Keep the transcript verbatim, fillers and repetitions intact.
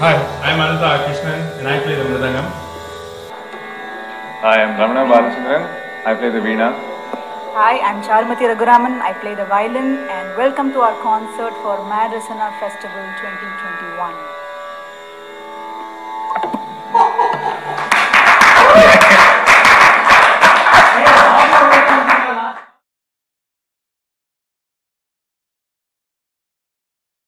Hi, I am Anantha R. Krishnan and I play the mridangam. Hi, I am Ramana Balachandhran. I play the veena. Hi, I am Charumathi Raghuraman. I play the violin and welcome to our concert for Madrasana Festival twenty twenty-one.